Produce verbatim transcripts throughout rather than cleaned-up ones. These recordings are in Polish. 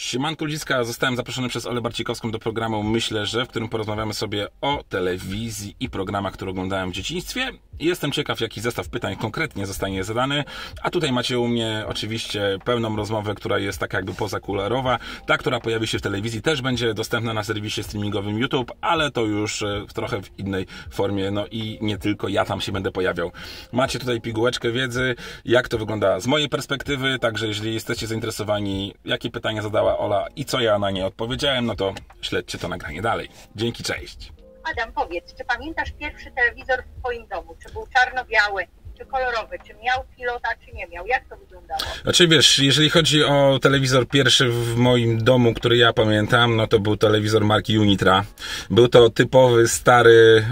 Siemanko ludziska, zostałem zaproszony przez Oleę Barcikowską do programu Myślę, że, w którym porozmawiamy sobie o telewizji i programach, które oglądałem w dzieciństwie. Jestem ciekaw, jaki zestaw pytań konkretnie zostanie zadany, a tutaj macie u mnie oczywiście pełną rozmowę, która jest taka jakby pozakularowa. Ta, która pojawi się w telewizji, też będzie dostępna na serwisie streamingowym YouTube, ale to już trochę w innej formie, no i nie tylko ja tam się będę pojawiał. Macie tutaj pigułeczkę wiedzy, jak to wygląda z mojej perspektywy, także jeżeli jesteście zainteresowani, jakie pytania zadała Ola i co ja na nie odpowiedziałem, no to śledźcie to nagranie dalej. Dzięki, cześć. Adam, powiedz, czy pamiętasz pierwszy telewizor w twoim domu? Czy był czarno-biały, czy kolorowy? Czy miał pilota, czy nie miał? Jak to wyglądało? Znaczy wiesz, jeżeli chodzi o telewizor pierwszy w moim domu, który ja pamiętam, no to był telewizor marki Unitra. Był to typowy, stary,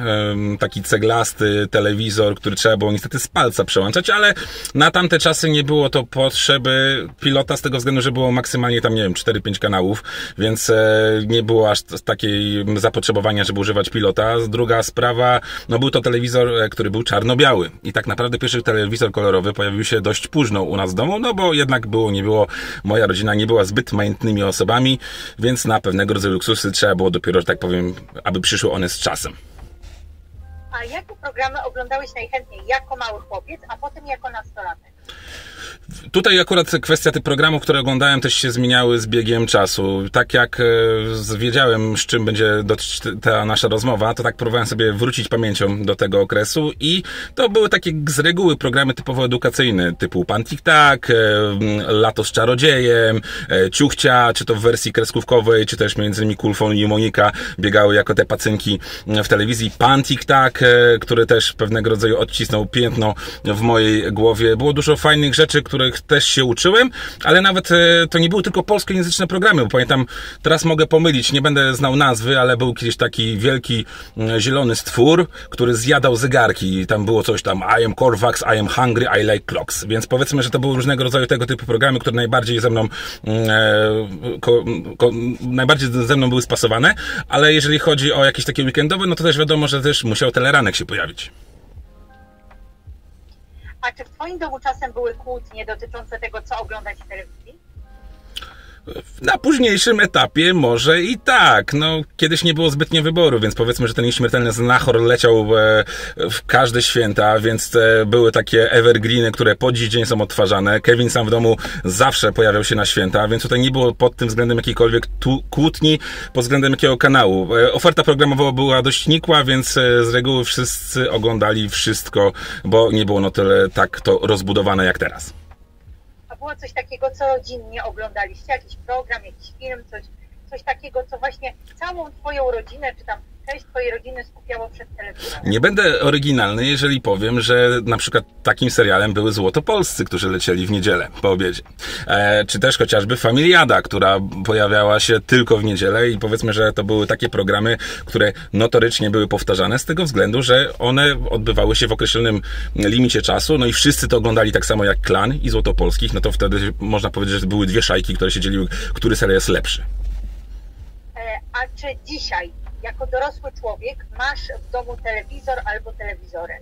taki ceglasty telewizor, który trzeba było niestety z palca przełączać, ale na tamte czasy nie było to potrzeby pilota z tego względu, że było maksymalnie tam, nie wiem, cztery pięć kanałów, więc nie było aż takiej zapotrzebowania, żeby używać pilota. Druga sprawa, no był to telewizor, który był czarno-biały i tak naprawdę pierwszy telewizor kolorowy pojawił się dość późno u nas w domu, no bo jednak było, nie było, moja rodzina nie była zbyt majątnymi osobami, więc na pewnego rodzaju luksusy trzeba było dopiero, że tak powiem, aby przyszły one z czasem. A jakie programy oglądałeś najchętniej jako mały chłopiec, a potem jako nastolatek? Tutaj akurat kwestia tych programów, które oglądałem, też się zmieniały z biegiem czasu. Tak jak wiedziałem, z czym będzie ta nasza rozmowa, to tak próbowałem sobie wrócić pamięcią do tego okresu i to były takie z reguły programy typowo edukacyjne, typu Pan Tik Tak, Lato z Czarodziejem, Ciuchcia, czy to w wersji kreskówkowej, czy też między innymi Kulfon i Monika biegały jako te pacynki w telewizji. Pan Tik Tak, który też pewnego rodzaju odcisnął piętno w mojej głowie. Było dużo fajnych rzeczy, których też się uczyłem, ale nawet to nie były tylko polskojęzyczne programy, bo pamiętam, teraz mogę pomylić, nie będę znał nazwy, ale był kiedyś taki wielki, zielony stwór, który zjadał zegarki i tam było coś tam, I am Corvax, I am hungry, I like clocks, więc powiedzmy, że to były różnego rodzaju tego typu programy, które najbardziej ze mną e, ko, ko, najbardziej ze mną były spasowane, ale jeżeli chodzi o jakieś takie weekendowe, no to też wiadomo, że też musiał Teleranek się pojawić. A czy w twoim domu czasem były kłótnie dotyczące tego, co oglądać w telewizji? Na późniejszym etapie może i tak. No, kiedyś nie było zbytnie wyboru, więc powiedzmy, że ten nieśmiertelny znachor leciał w każde święta, więc były takie evergreeny, które po dziś dzień są odtwarzane. Kevin Sam w Domu zawsze pojawiał się na święta, więc tutaj nie było pod tym względem jakiejkolwiek kłótni pod względem jakiego kanału. Oferta programowa była dość nikła, więc z reguły wszyscy oglądali wszystko, bo nie było no tyle tak to rozbudowane jak teraz. Było coś takiego, co rodzinnie oglądaliście, jakiś program, jakiś film, coś, coś takiego, co właśnie całą twoją rodzinę, czy tam część twojej rodziny skupiało przed telewizorem? Nie będę oryginalny, jeżeli powiem, że na przykład takim serialem były Złotopolscy, którzy lecieli w niedzielę po obiedzie. E, czy też chociażby Familiada, która pojawiała się tylko w niedzielę i powiedzmy, że to były takie programy, które notorycznie były powtarzane z tego względu, że one odbywały się w określonym limicie czasu, no i wszyscy to oglądali tak samo jak Klan i Złotopolskich, no to wtedy można powiedzieć, że były dwie szajki, które się dzieliły, który serial jest lepszy. E, a czy dzisiaj jako dorosły człowiek masz w domu telewizor albo telewizory?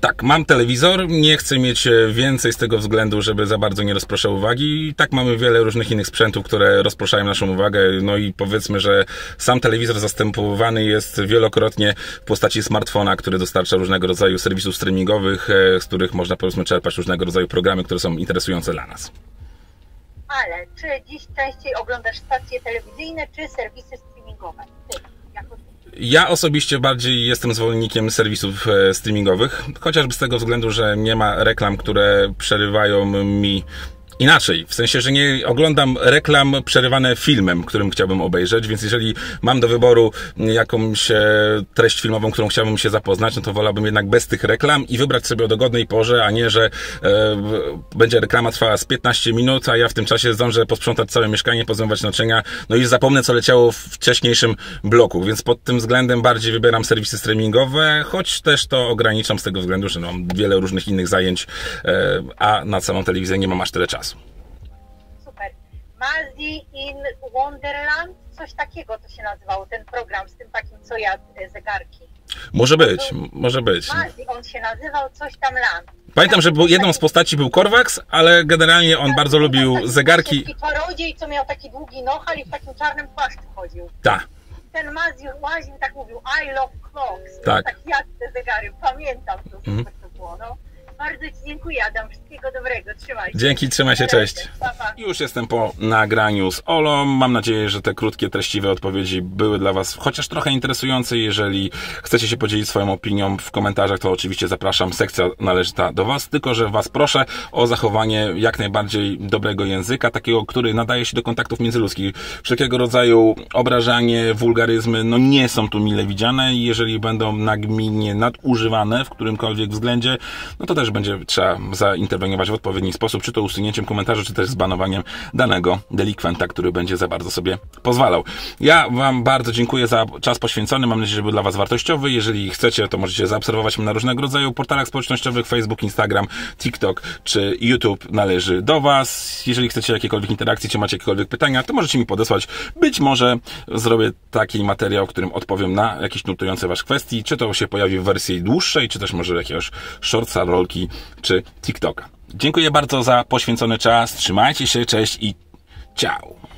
Tak, mam telewizor, nie chcę mieć więcej z tego względu, żeby za bardzo nie rozproszał uwagi. I tak mamy wiele różnych innych sprzętów, które rozpraszają naszą uwagę. No i powiedzmy, że sam telewizor zastępowany jest wielokrotnie w postaci smartfona, który dostarcza różnego rodzaju serwisów streamingowych, z których można powiedzmy czerpać różnego rodzaju programy, które są interesujące dla nas. Ale czy dziś częściej oglądasz stacje telewizyjne czy serwisy streamingowe? Ja osobiście bardziej jestem zwolennikiem serwisów streamingowych, chociażby z tego względu, że nie ma reklam, które przerywają mi inaczej, w sensie, że nie oglądam reklam przerywane filmem, którym chciałbym obejrzeć, więc jeżeli mam do wyboru jakąś treść filmową, którą chciałbym się zapoznać, no to wolałbym jednak bez tych reklam i wybrać sobie o dogodnej porze, a nie, że e, będzie reklama trwała z piętnaście minut, a ja w tym czasie zdążę posprzątać całe mieszkanie, pozmywać naczynia, no i zapomnę, co leciało w wcześniejszym bloku, więc pod tym względem bardziej wybieram serwisy streamingowe, choć też to ograniczam z tego względu, że no, mam wiele różnych innych zajęć, e, a na samą telewizję nie mam aż tyle czasu. Super. Mazzy in Wonderland, coś takiego to się nazywało, ten program z tym takim, co ja, zegarki. Może być, może być. Mazzy on się nazywał, coś tam Land. Pamiętam, że jedną z postaci był Corvax, ale generalnie on bardzo lubił zegarki. Taki czarodziej, co miał taki długi nohal i w takim czarnym płaszczu chodził. Tak. Ten Mazzy łaził, tak mówił, I love clocks. Tak. Tak jak te zegary, pamiętam to, mhm. to było. No. Bardzo ci dziękuję, Adam. Wszystkiego dobrego. Trzymaj się. Dzięki, trzymaj się, cześć. Już jestem po nagraniu z Olą. Mam nadzieję, że te krótkie, treściwe odpowiedzi były dla Was chociaż trochę interesujące. Jeżeli chcecie się podzielić swoją opinią w komentarzach, to oczywiście zapraszam. Sekcja należyta do Was. Tylko, że Was proszę o zachowanie jak najbardziej dobrego języka, takiego, który nadaje się do kontaktów międzyludzkich. Wszelkiego rodzaju obrażanie, wulgaryzmy, no nie są tu mile widziane. Jeżeli będą nagminnie nadużywane w którymkolwiek względzie, no to też będzie trzeba zainterweniować w odpowiedni sposób, czy to usunięciem komentarzy, czy też zbanowaniem danego delikwenta, który będzie za bardzo sobie pozwalał. Ja Wam bardzo dziękuję za czas poświęcony, mam nadzieję, że był dla Was wartościowy. Jeżeli chcecie, to możecie zaobserwować mnie na różnego rodzaju portalach społecznościowych, Facebook, Instagram, TikTok, czy YouTube należy do Was. Jeżeli chcecie jakiejkolwiek interakcji, czy macie jakiekolwiek pytania, to możecie mi podesłać. Być może zrobię taki materiał, w którym odpowiem na jakieś nurtujące Was kwestii, czy to się pojawi w wersji dłuższej, czy też może jakiegoś shortsa, rolki, czy TikToka. Dziękuję bardzo za poświęcony czas. Trzymajcie się, cześć i ciao!